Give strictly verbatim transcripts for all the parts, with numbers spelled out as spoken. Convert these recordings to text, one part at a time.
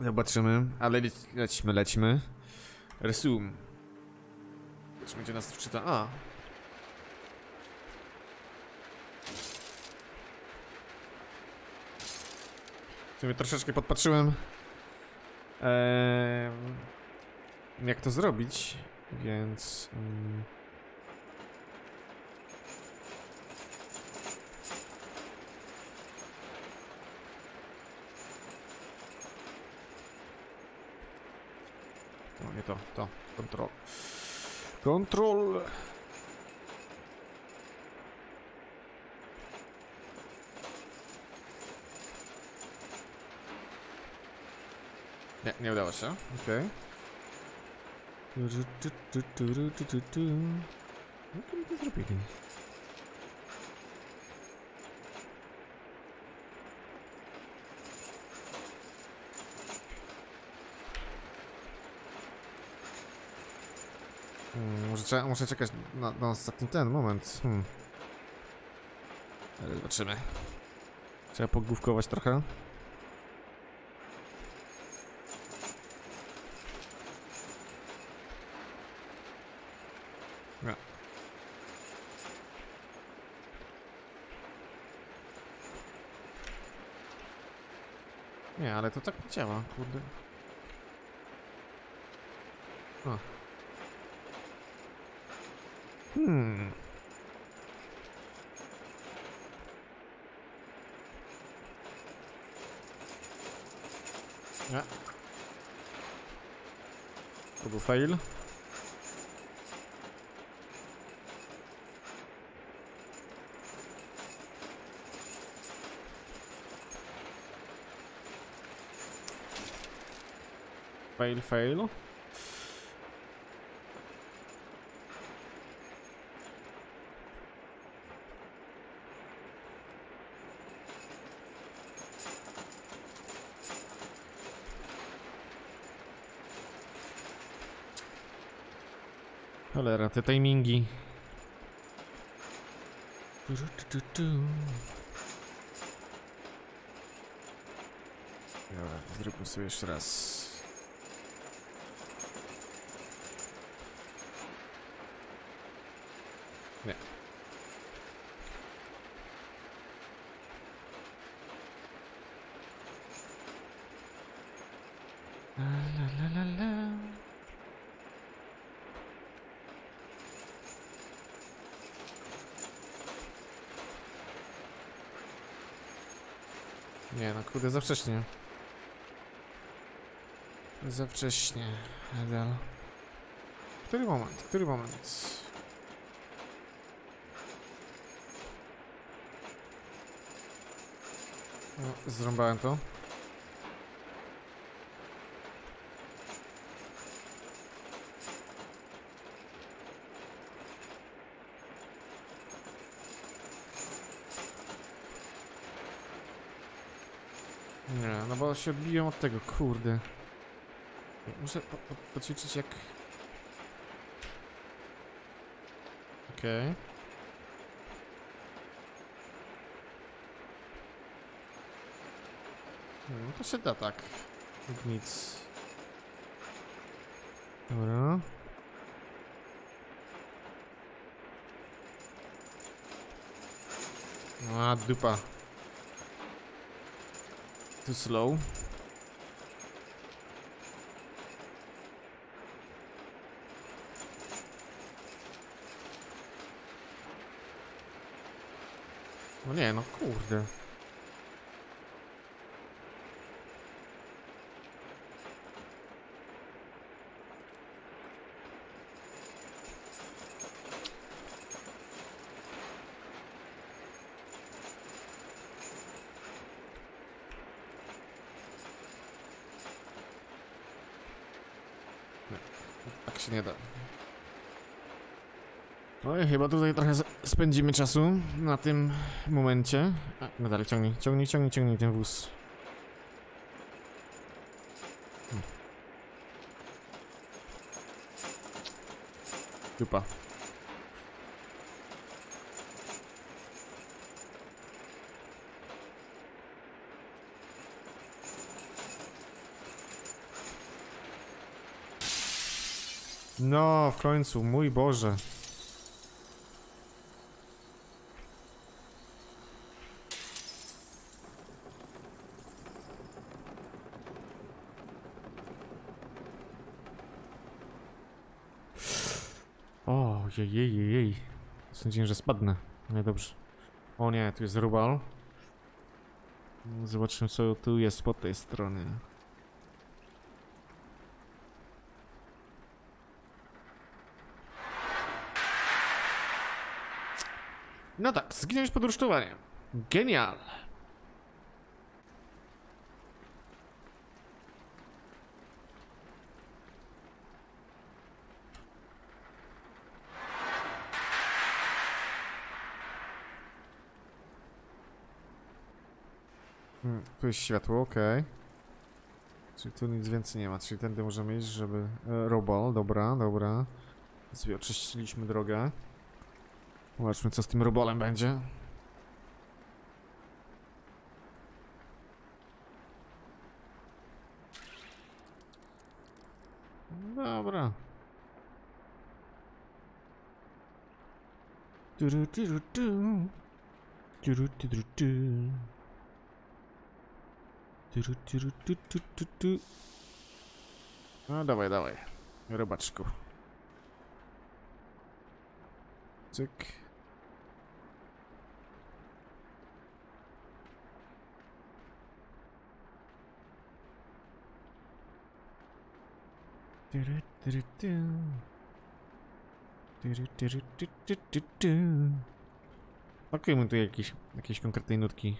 Zobaczymy, ale lec lećmy, lećmy. Resume. Zobaczmy, gdzie nas wczyta. A. Sobie troszeczkę podpatrzyłem, eee, jak to zrobić, więc... Mm. No nie to, to, kontrol. Kontrol. Nie, nie udało się, okej. Jak oni to zrobili? Hmm, muszę, muszę czekać na, na ostatni ten moment. Hmm. Ale zobaczymy. Trzeba pogłówkować trochę. Nie, ale to tak nie działa, kurde. O. Hmm. Nie. To był fail. Fail, fail. Cholera, te timingi. Du, du, du, du. Dobra, zróbmy sobie jeszcze raz. Nie. La, la, la, la, la. Nie, no kurde, za wcześnie. Za wcześnie. Edel. Który moment? Który moment? No, zrąbałem to. Nie, no bo się odbiłem od tego, kurde. Muszę po, po, poćwiczyć jak... Okej. Okay. No to się da tak. Nic. Dobra. A, dupa. Too slow. No nie, no kurde. Tak się nie da. No i chyba tutaj trochę spędzimy czasu na tym momencie. A, nadal ciągnij, ciągnij, ciągnij, ciągnij ten wóz. Hmm. Dupa. No, w końcu, mój Boże. O, jej, jej, jej, jej. Sądziłem, że spadnę. No dobrze. O nie, tu jest rubal. Zobaczmy, co tu jest po tej stronie. No tak, zginąłeś pod rusztowaniem. Genialne. Hmm, tu jest światło, okej. Okay. Czyli tu nic więcej nie ma, czyli tędy możemy iść, żeby... E, robal, dobra, dobra. Sobie oczyściliśmy drogę. Zobaczmy, co z tym robalem będzie. Dobra. Turu, turu, turu. Turu, turu, turu. Turu, turu, turu, turu. No dawaj, dawaj, robaczku. Cyk. Turu, turu, turu. Turu, turu, turu, turu. Pakujmy tu jakieś, jakieś konkretne nutki.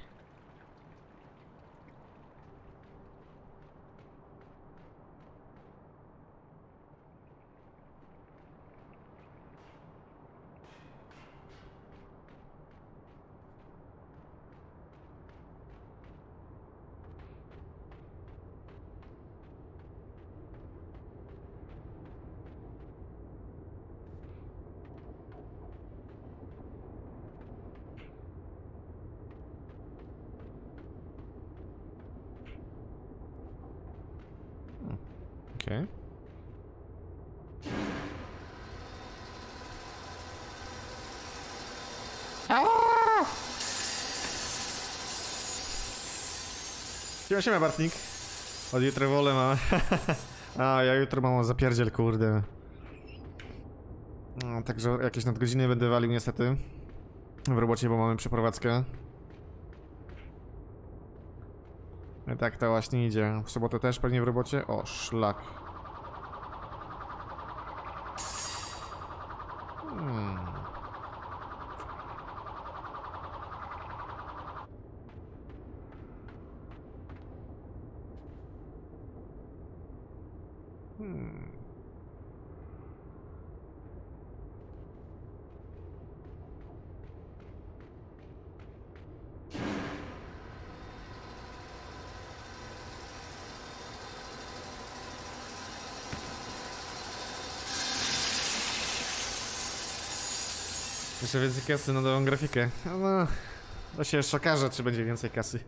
Okay. Siema, siema, Bartnik. Od jutra wolę mam. A ja jutro mam zapierdziel, kurde. No, także jakieś nadgodziny będę walił niestety. W robocie, bo mamy przeprowadzkę. I tak to właśnie idzie. W sobotę też pewnie w robocie. O, szlak. Hmm. Hmm. Jeszcze więcej kasy na nową grafikę. No, to się jeszcze okaże, czy będzie więcej kasy.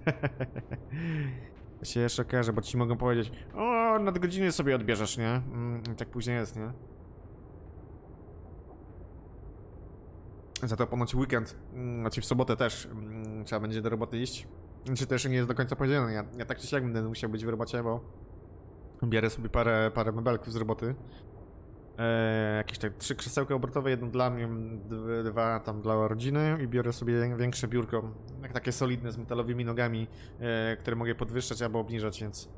To się jeszcze okaże, bo ci mogą powiedzieć: o, nadgodziny sobie odbierzesz, nie? Mm, tak później jest, nie? Za to ponoć weekend, znaczy w sobotę też mm, trzeba będzie do roboty iść. Znaczy to jeszcze nie jest do końca powiedziane. Ja, ja tak czy siak będę musiał być w robocie, bo biorę sobie parę, parę mebelków z roboty. Eee, jakieś tak trzy krzesełka obrotowe, jedno dla mnie, dwa tam dla rodziny i biorę sobie większe biurko, jak takie solidne z metalowymi nogami, e, które mogę podwyższać albo obniżać, więc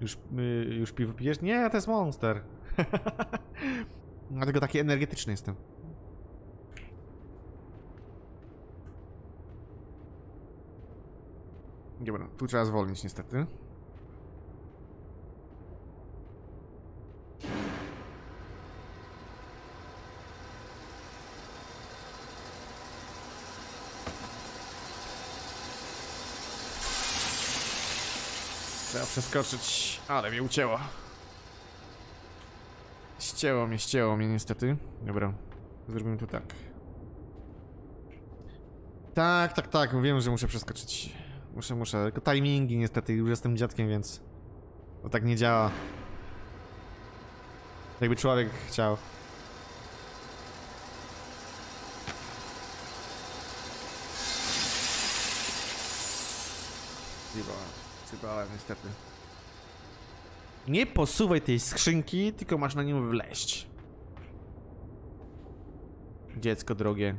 już, y, już piwo pijesz? Nie, to jest Monster. Dlatego taki energetyczny jestem. Dobra, tu trzeba zwolnić niestety. Trzeba przeskoczyć, ale mnie ucięło. Ścięło mnie, ścięło mnie niestety. Dobra, zrobimy to tak. Tak, tak, tak, wiem, że muszę przeskoczyć. Muszę, muszę, tylko timingi niestety, już jestem dziadkiem, więc to tak nie działa. Jakby człowiek chciał. Zjebałem, zjebałem niestety. Nie posuwaj tej skrzynki, tylko masz na nią wleść. Dziecko drogie.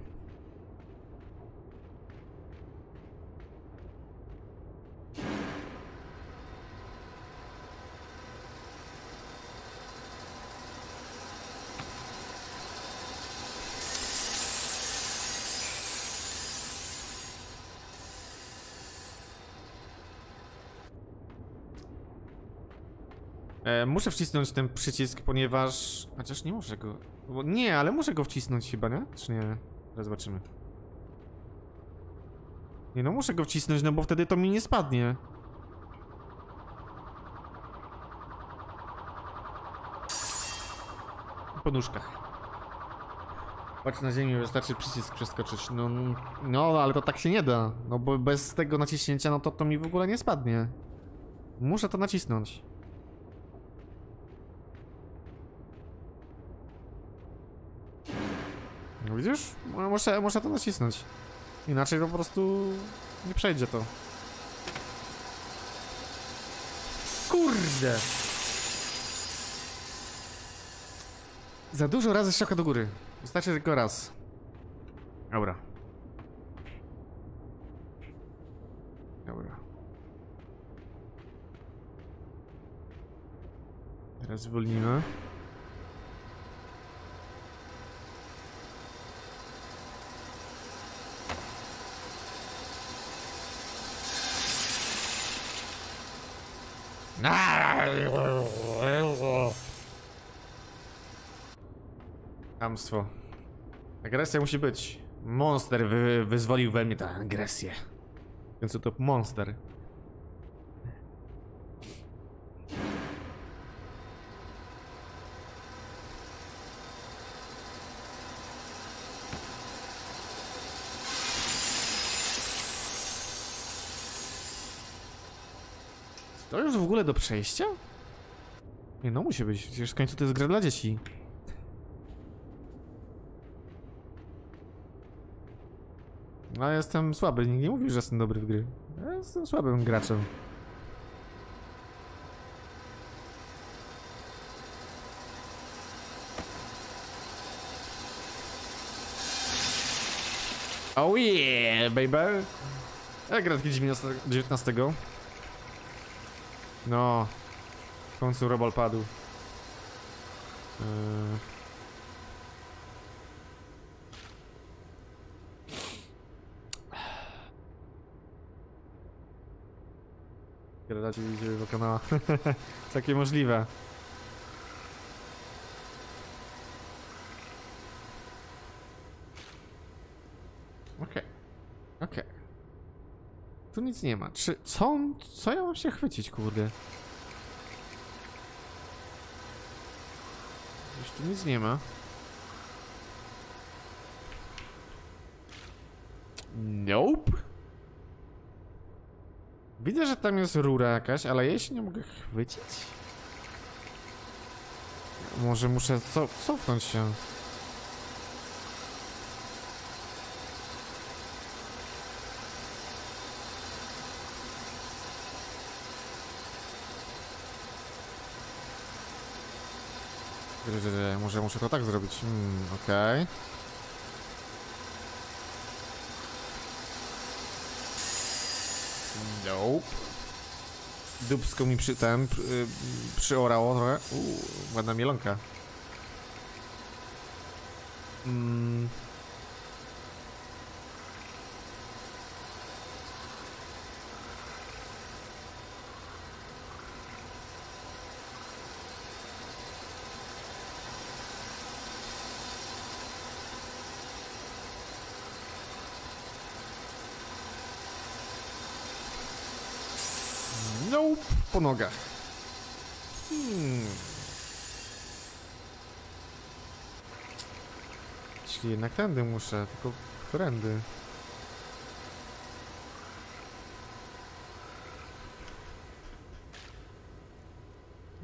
Muszę wcisnąć ten przycisk, ponieważ... Chociaż nie muszę go... Nie, ale muszę go wcisnąć chyba, nie? Czy nie? Zaraz zobaczymy. Nie no, muszę go wcisnąć, no bo wtedy to mi nie spadnie. Po nóżkach. Patrz na ziemię, wystarczy przycisk przeskoczyć. No, no, ale to tak się nie da. No bo bez tego naciśnięcia, no to to mi w ogóle nie spadnie. Muszę to nacisnąć. Widzisz? Muszę, muszę to nacisnąć. Inaczej to po prostu nie przejdzie to. Kurde! Za dużo razy strzałka do góry. Wystarczy tylko raz. Dobra. Dobra. Teraz zwolnimy. Kamstwo. Agresja musi być. Monster wy wyzwolił we mnie tę agresję. Więc to monster. To już w ogóle do przejścia? Nie no, musi być, przecież w końcu to jest gra dla dzieci. No, jestem słaby, nikt nie mówił, że jestem dobry w gry. Ja jestem słabym graczem. Oh yeah, baby! Jak gra dziewiętnastego? No, w końcu robal padł. Yy... Gradacie idzie do kanała. Takie możliwe. Okej, okej. Tu nic nie ma. Czy... Co? Co ja mam się chwycić, kurde? Już tu nic nie ma. Nope. Widzę, że tam jest rura jakaś, ale ja się nie mogę chwycić. Może muszę co cofnąć się. Może muszę to tak zrobić. Hmm, okej. Okay. Nope. Dubsko mi przy ten przy, przyorało trochę. Uuu, ładna mielonka. Hmm. Po nogach. Hmm. Czyli jednak tędy muszę, tylko którędy.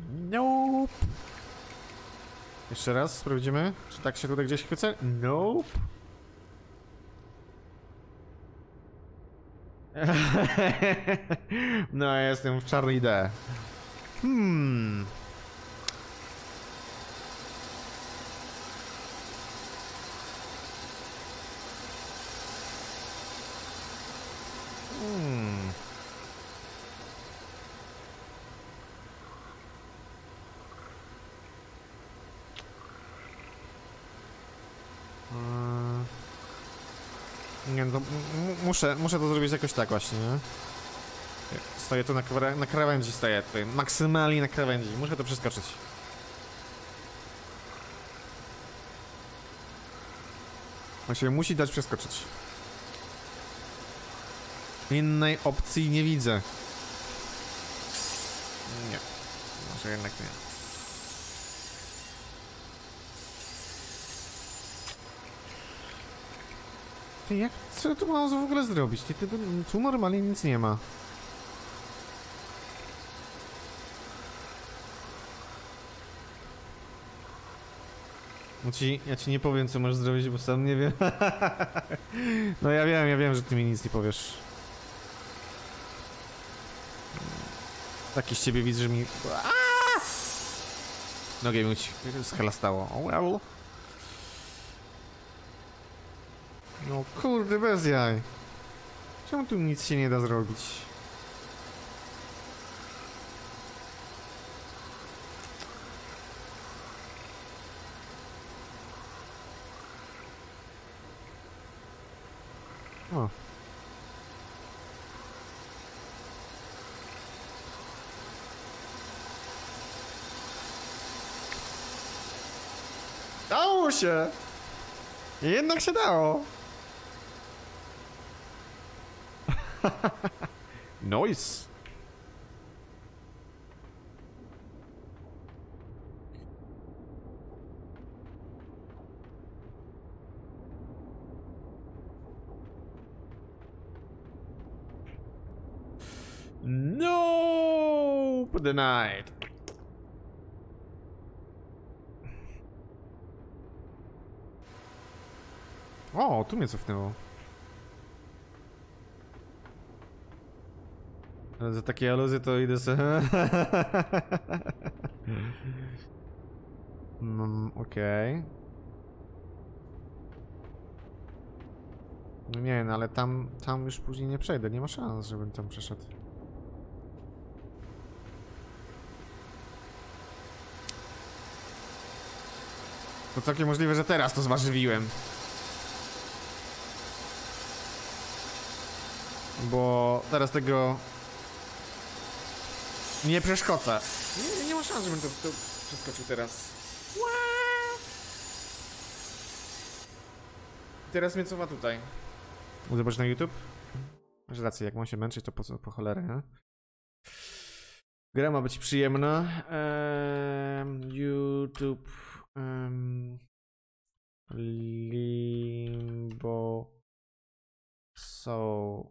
Nope. Jeszcze raz sprawdzimy, czy tak się tutaj gdzieś chwycę. Nope. No, ja jestem w czarnej D. Hmm. Hmm. Nie, no, muszę, muszę to zrobić jakoś tak właśnie, nie? Stoję tu na, na krawędzi, stoję tutaj, maksymalnie na krawędzi, muszę to przeskoczyć. On się musi dać przeskoczyć. Innej opcji nie widzę. Nie, może jednak nie. Ty, jak, co tu mam w ogóle zrobić? Ty, ty, tu normalnie nic nie ma. Ja ci, ja ci nie powiem, co masz zrobić, bo sam nie wiem. No ja wiem, ja wiem, że ty mi nic nie powiesz. Taki z ciebie widz, że mi... Nogę mi schelastało. Oh well. No kurde, bez jaj. Czemu tu nic się nie da zrobić? O. Dało się! Jednak się dało! Nice. No, for the night. O, tu mnie cofnęło. Ale za takie aluzje to idę sobie... mm, okej. No nie, no ale tam, tam już później nie przejdę, nie ma szans, żebym tam przeszedł. To całkiem możliwe, że teraz to zwarzywiłem. Bo teraz tego... Nie przeszkodzę. Nie, nie, nie ma szans, żebym to, to przeskoczył teraz. What? Teraz mnie cofa tutaj. Zobacz na YouTube. Masz rację, jak mam się męczyć, to po, po cholerę, nie? Gra ma być przyjemna. Um, YouTube. Um, Limbo. So.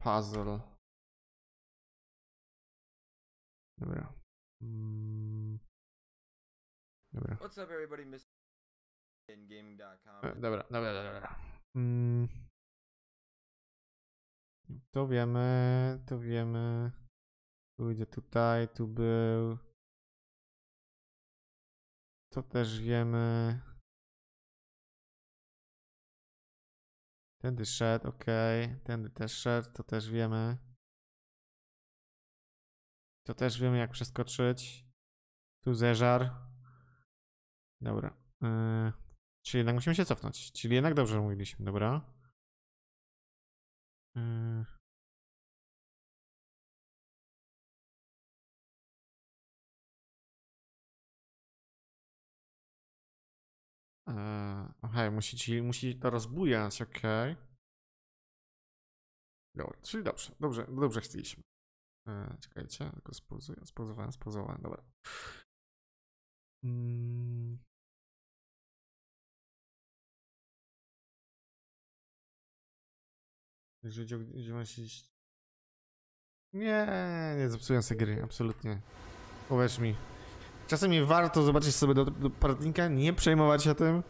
Puzzle. Dobra. Mm. Dobra. What's up everybody, mister gaming dot com. Dobra, dobra, dobra. Mm. To wiemy, to wiemy. Tu idzie tutaj, tu był. To też wiemy. Tędy szedł, okej. Okay. Tędy też szedł, to też wiemy. To też wiemy, jak przeskoczyć. Tu zeżar. Dobra. Yy, czyli jednak musimy się cofnąć. Czyli jednak dobrze mówiliśmy, dobra. Yy. Yy, Okej, musi, ci, musi to rozbujać, okej. Okay. Dobra, czyli dobrze, dobrze, dobrze chcieliśmy. Czekajcie, tylko spauzuję, spauzowałem, spauzowałem, dobra. Mm. Gdzie, gdzie mam się iść? Nie, nie zepsuję sobie gry, absolutnie. Uwierz mi. Czasami warto zobaczyć sobie do, do partnika, nie przejmować się tym.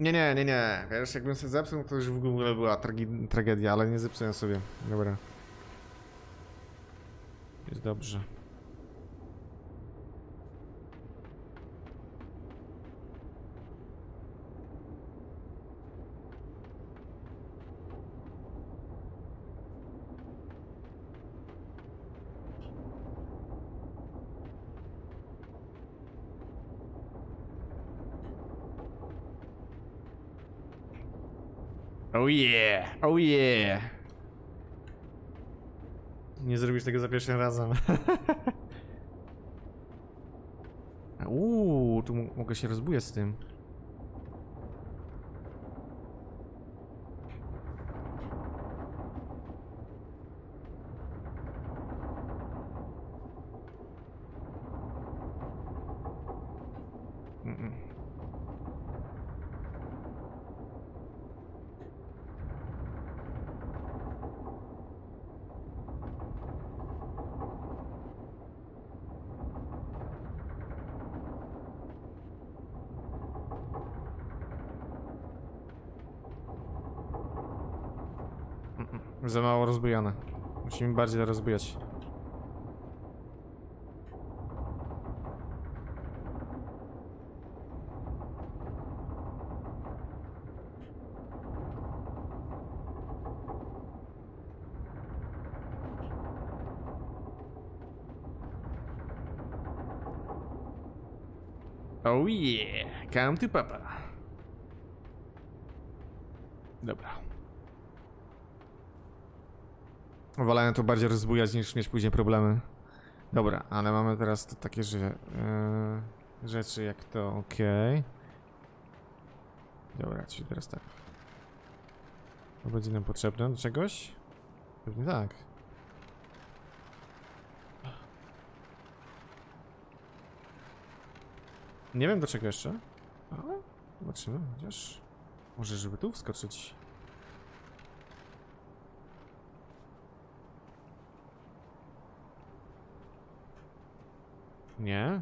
Nie, nie, nie, nie. Wiesz, jakbym sobie zepsuł, to już w ogóle była tragedia, ale nie zepsuję sobie. Dobra. Jest dobrze. Oh yeah, oh yeah. Nie zrobisz tego za pierwszym razem. Uuu, tu mogę się rozbujać z tym. Za mało rozbijane. Musimy bardziej rozbijać. Oh yeah, come to papa. Dobra. Wolałem to bardziej rozbujać niż mieć później problemy. Dobra, ale mamy teraz to takie że, yy, rzeczy jak to, okej. Okay. Dobra, czyli teraz tak. To będzie nam potrzebne do czegoś? Pewnie tak. Nie wiem do czego jeszcze, ale zobaczymy, chociaż może żeby tu wskoczyć. Nie?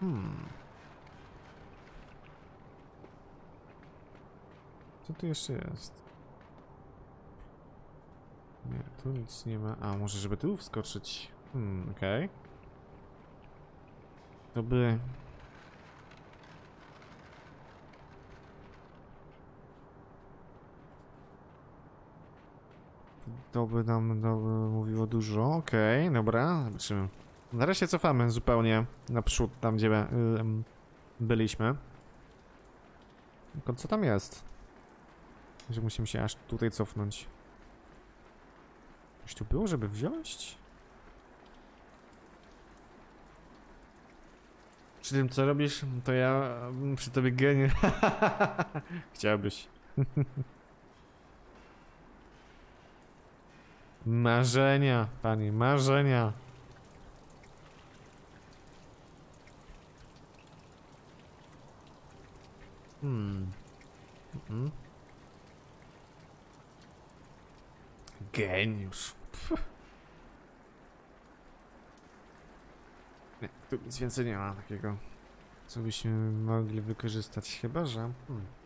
Hmm. Co tu jeszcze jest? Nie, tu nic nie ma. A, może żeby tu wskoczyć? Hmm, okej. Okay. To by... To by nam to by mówiło dużo. Okej, okay, dobra, zobaczymy. Na razie cofamy zupełnie naprzód, tam gdzie by, um, byliśmy. Tylko co tam jest? Że musimy się aż tutaj cofnąć. Coś tu było, żeby wziąć? Przy tym co robisz, to ja przy tobie geniusz. Chciałbyś. Marzenia, pani, marzenia. Hmm. Mm-mm. Geniusz. Pff. Nie, tu nic więcej nie ma takiego, co byśmy mogli wykorzystać, chyba że... Hmm.